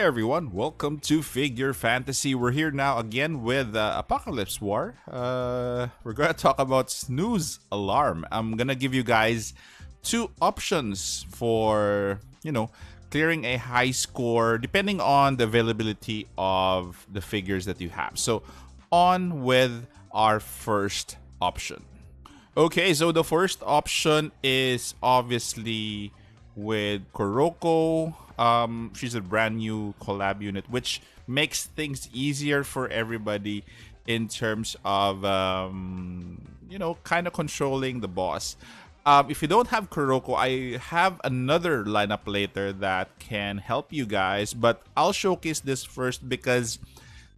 Hey everyone, welcome to Figure Fantasy. We're here now again with Apocalypse War. We're going to talk about Snooze Alarm. I'm going to give you guys two options for, you know, clearing a high score depending on the availability of the figures that you have. So on with our first option. Okay, so the first option is obviously with Kuroko. She's a brand new collab unit, which makes things easier for everybody in terms of, you know, kind of controlling the boss. If you don't have Kuroko, I have another lineup later that can help you guys, but I'll showcase this first because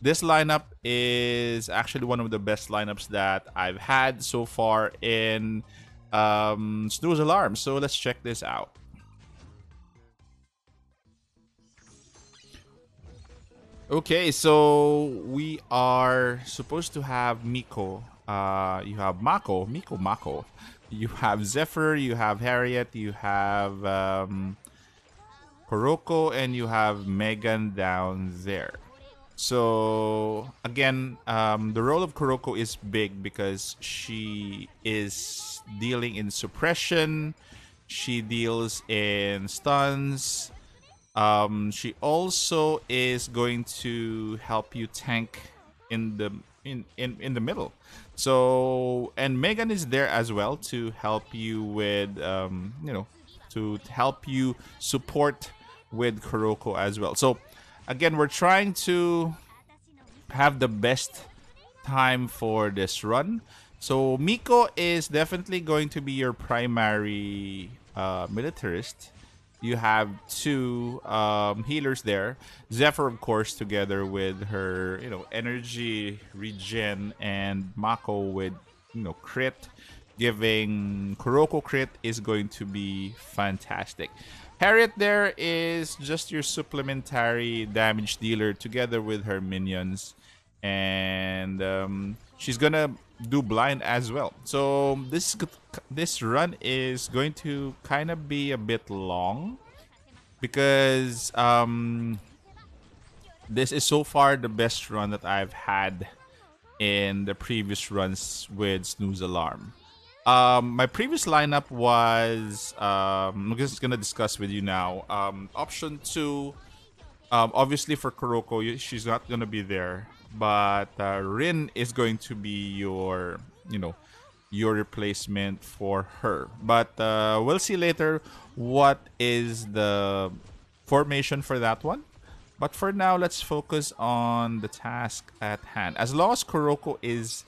this lineup is actually one of the best lineups that I've had so far in Snooze Alarm. So let's check this out. Okay, so we are supposed to have Miko. You have Mako. Mako. You have Zephyr, you have Harriet, you have Kuroko, and you have Megan down there. So again, the role of Kuroko is big because she is dealing in suppression, she deals in stuns, she also is going to help you tank in the in the middle. So, and Megan is there as well to help you with, you know, to help you support with Kuroko as well. So again, we're trying to have the best time for this run. So Miko is definitely going to be your primary militarist. You have two healers there. Zephyr, of course, together with her, you know, energy regen, and Mako with, you know, crit. Giving Kuroko crit is going to be fantastic. Harriet there is just your supplementary damage dealer together with her minions. And she's going to do blind as well. So this run is going to kind of be a bit long because this is so far the best run that I've had in the previous runs with Snooze Alarm. My previous lineup was, I'm just going to discuss with you now. Option 2, obviously for Kuroko, she's not going to be there. But Rin is going to be your, you know, your replacement for her. But we'll see later what is the formation for that one. But for now, let's focus on the task at hand. As long as Kuroko is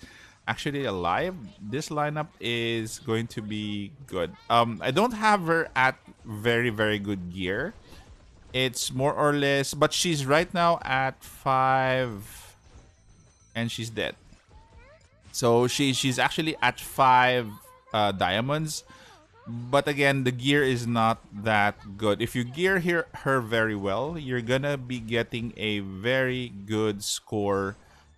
actually alive, this lineup is going to be good. I don't have her at very good gear. It's more or less, but she's right now at 5 and she's dead. So she's actually at 5 diamonds, but again, the gear is not that good. If you gear her very well, you're gonna be getting a very good score,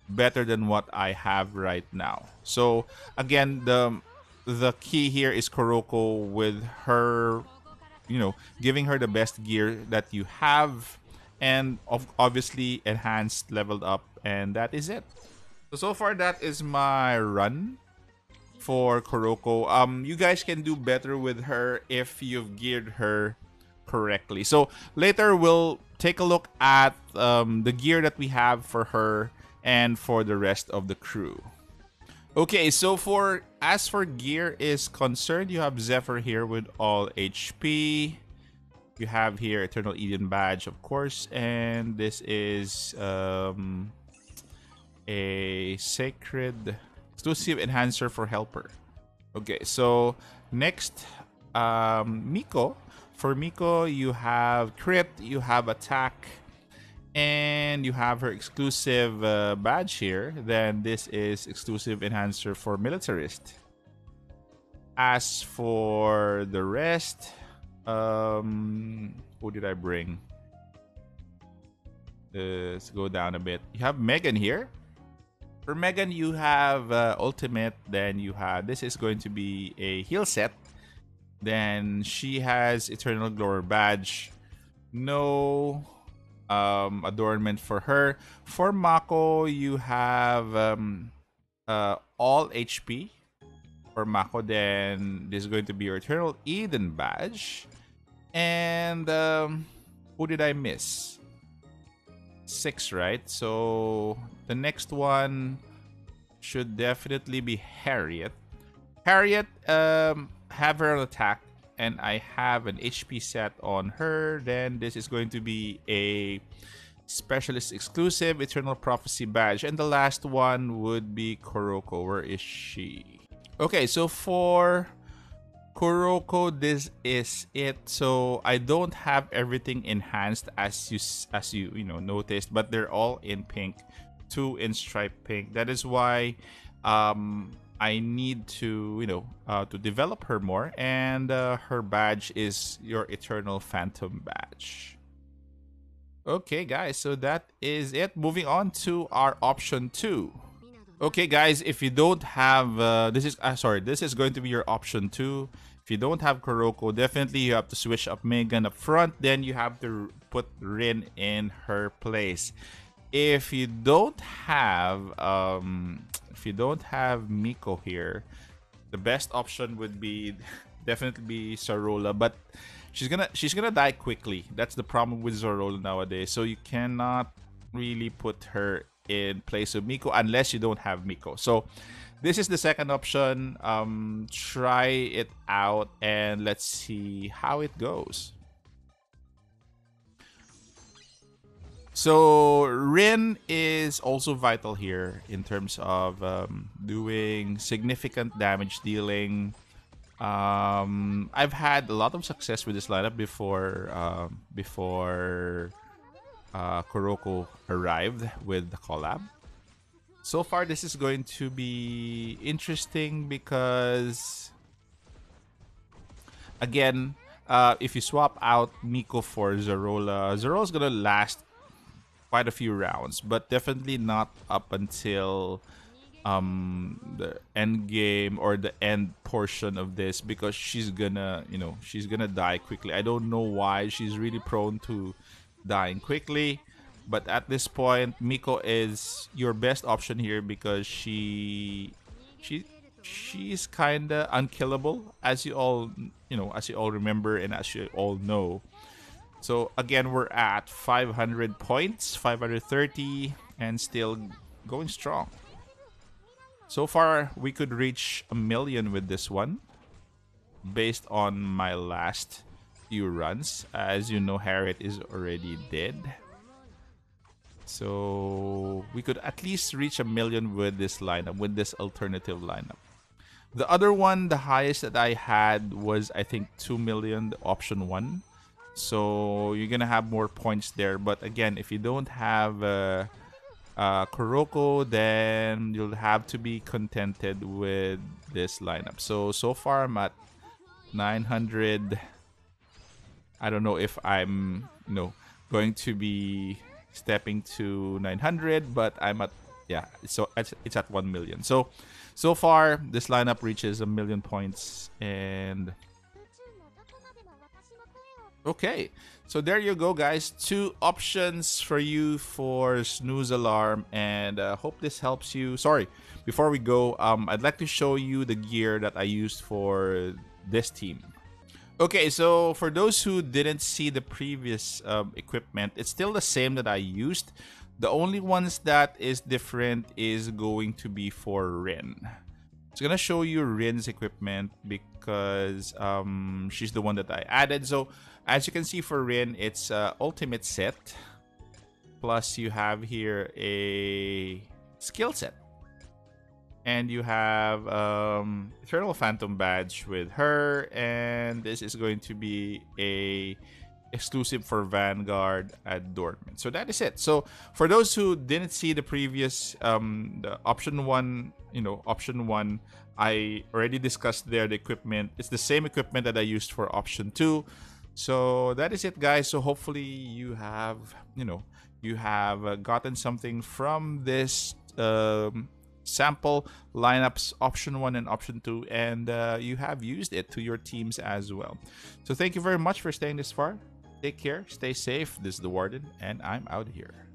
better than what I have right now. So again, the key here is Kuroko with her, you know, giving her the best gear that you have, and obviously enhanced, leveled up, and that is it. So far that is my run for Kuroko. You guys can do better with her if you've geared her correctly. So later we'll take a look at the gear that we have for her and for the rest of the crew. Okay, so for as for gear is concerned, you have Zephyr here with all HP. You have here Eternal Eden badge, of course, and this is a sacred exclusive enhancer for helper. Okay, so next, Miko. For Miko, you have crit, you have attack, and you have her exclusive badge here. Then this is exclusive enhancer for militarist. As for the rest, who did I bring? Let's go down a bit. You have Megan here. For Megan, you have ultimate. Then you have, this is going to be a heal set. Then she has Eternal Glory badge. No adornment for her. For Mako, you have all HP for Mako. Then this is going to be your Eternal Eden badge. And who did I miss? 6, right? So the next one should definitely be Harriet. Harriet, have her attack, and I have an HP set on her. Then this is going to be a specialist exclusive Eternal Prophecy badge. And the last one would be Kuroko. Where is she? Okay, so for Kuroko, this is it. So I don't have everything enhanced as you noticed, but they're all in pink, 2 in striped pink. That is why I need to develop her more, and her badge is your Eternal Phantom badge. Okay, guys, so that is it. Moving on to our option 2. Okay, guys, if you don't have this is going to be your option 2. If you don't have Kuroko, definitely you have to switch up Megan up front. Then you have to put Rin in her place. If you don't have Miko here, the best option would be definitely be Zerola, but she's gonna die quickly. That's the problem with Zerola nowadays. So you cannot really put her in place of Miko unless you don't have Miko. So this is the second option. Try it out and let's see how it goes. So Rin is also vital here in terms of doing significant damage dealing. I've had a lot of success with this lineup before Kuroko arrived with the collab. So far, this is going to be interesting because, again, if you swap out Miko for Zerola, Zerola's gonna last quite a few rounds, but definitely not up until the end game or the end portion of this, because she's gonna die quickly. I don't know why she's really prone to dying quickly, but at this point, Miko is your best option here because she's kind of unkillable, as you all remember and as you all know. So again, we're at 500 points, 530, and still going strong. So far, we could reach 1,000,000 with this one, based on my last few runs. As you know, Harriet is already dead. So we could at least reach 1,000,000 with this lineup, with this alternative lineup. The other one, the highest that I had was, I think, 2,000,000, option 1. So you're gonna have more points there, but again, if you don't have Kuroko, then you'll have to be contented with this lineup. So far I'm at 900. I don't know if I'm going to be stepping to 900, but I'm at, yeah, so it's at 1,000,000. So far this lineup reaches 1,000,000 points. And okay, so there you go, guys. 2 options for you for Snooze Alarm, and hope this helps you. Sorry, before we go, I'd like to show you the gear that I used for this team. Okay, so for those who didn't see the previous equipment, it's still the same that I used. The only ones that is different is going to be for Rin. It's gonna show you Rin's equipment because she's the one that I added. So as you can see for Rin, it's ultimate set, plus you have here a skill set, and you have Eternal Phantom badge with her, and this is going to be a exclusive for Vanguard adornment. So that is it. So for those who didn't see the previous the option one, I already discussed there the equipment. It's the same equipment that I used for option 2. So that is it, guys. So hopefully you have gotten something from this sample lineups, option 1 and option 2, and you have used it to your teams as well. So thank you very much for staying this far. Take care, stay safe. This is the Warden, and I'm out of here.